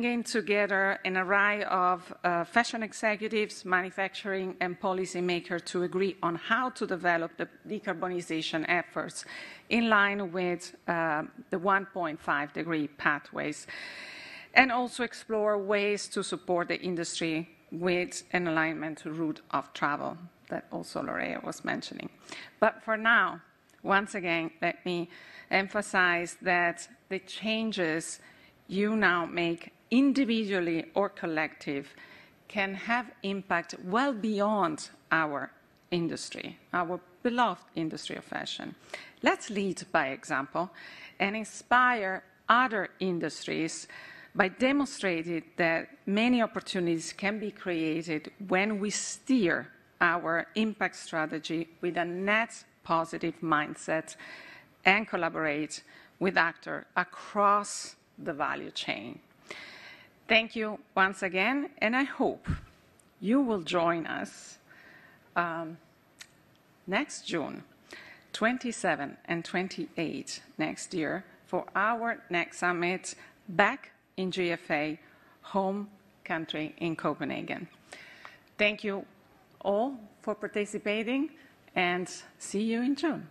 bringing together an array of fashion executives, manufacturing and policymakers to agree on how to develop the decarbonization efforts in line with the 1.5-degree pathways, and also explore ways to support the industry with an alignment to route of travel that also Lorea was mentioning. But for now, once again, let me emphasize that the changes you now make individually or collective can have impact well beyond our industry, our beloved industry of fashion. Let's lead by example and inspire other industries by demonstrating that many opportunities can be created when we steer our impact strategy with a net positive mindset and collaborate with actors across the value chain. Thank you once again, and I hope you will join us next June 27 and 28 next year for our next summit back in GFA, home country in Copenhagen. Thank you all for participating, and see you in June.